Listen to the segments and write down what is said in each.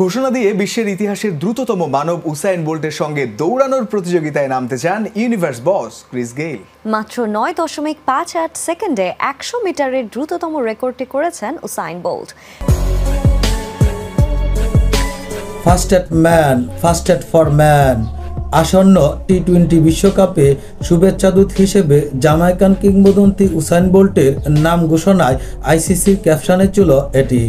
ঘোষণা দিয়ে বিশ্বের ইতিহাসের দ্রুততম মানব উসাইন বোল্টের সঙ্গে দৌড়ানোর প্রতিযোগিতায় নামতে চান ইউনিভার্স বস ক্রিস গেইল। মাত্র ৯.৫৮ সেকেন্ডে ১০০ মিটারের দ্রুততম রেকর্ডটি করেছেন Usain Bolt. First at for man আসন্ন টি-20 বিশ্বকাপে শুভেচ্ছাদূত হিসেবে জামাইকান কিংবদন্তি উসাইন বোল্টের নাম ঘোষণায় আইসিসির ক্যাপশনে ছিল এটি।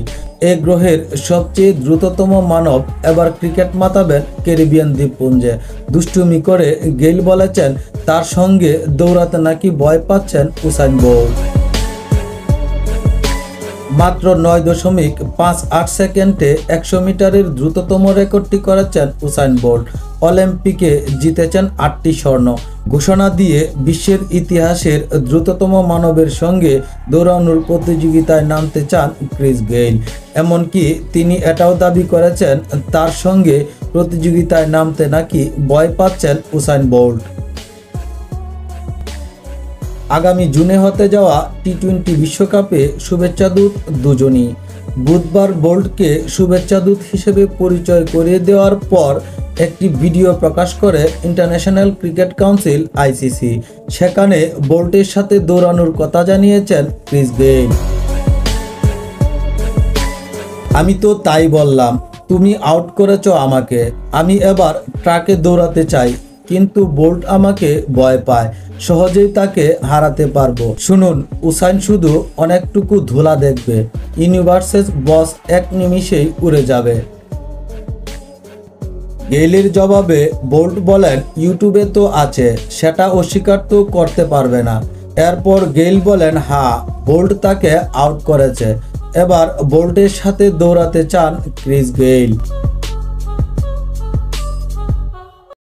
এ গ্রহের সবচেয়ে দ্রুততম মানব এবার ক্রিকেট মাতাবেন ক্যারিবিয়ান দ্বীপপুঞ্জে। দুষ্টুমি করে গেইল বলেছেন তার সঙ্গে দৌড়াতে নাকি ভয় পাচ্ছেন উসাইন বোল্ট। মাত্র ৯.৫৮ সেকেন্ডে ১০০ মিটারের দ্রুততম রেকর্ডটি করেছেন উসাইন বোল্ট। অলিম্পিকে জিতেছেন ৮টি স্বর্ণ। ঘোষণা দিয়ে বিশ্বের ইতিহাসের দ্রুততম মানবের সঙ্গে দৌড়ানোর প্রতিযোগিতায় নামতে চান ক্রিস গেইল। এমনকি তিনি এটাও দাবি করেছেন তার সঙ্গে প্রতিযোগিতায় নামতে নাকি ভয় পাচ্ছেন উসাইন বোল্ট। আগামী জুনে হতে যাওয়া টি-20 বিশ্বকাপে শুভেচ্ছাদূত দুজনই। বুধবার বোল্টকে শুভেচ্ছাদূত হিসেবে পরিচয় করিয়ে দেওয়ার পর একটি ভিডিও প্রকাশ করে ইন্টারন্যাশনাল ক্রিকেট কাউন্সিল আইসিসি। সেখানে বোল্টের সাথে দৌড়ানোর কথা জানিয়েছেন ক্রিস গেইল। আমি তো তাই বললাম, তুমি আউট করেছ আমাকে, আমি এবার ট্র্যাকে দৌড়াতে চাই, কিন্তু বোল্ট আমাকে ভয় পায়, সহজেই তাকে হারাতে পারবো। শুনুন, উসাইন শুধু অনেকটুকু ধুলা দেখবে, ইউনিভার্সের বস এক নিমিষেই উড়ে যাবে। গেইলের জবাবে বোল্ট বলেন ইউটিউবে তো আছে, সেটা অস্বীকার তো করতে পারবে না। এরপর গেইল বলেন হ্যাঁ, বোল্ট তাকে আউট করেছে। এবার বোল্টের সাথে দৌড়াতে চান ক্রিস গেইল।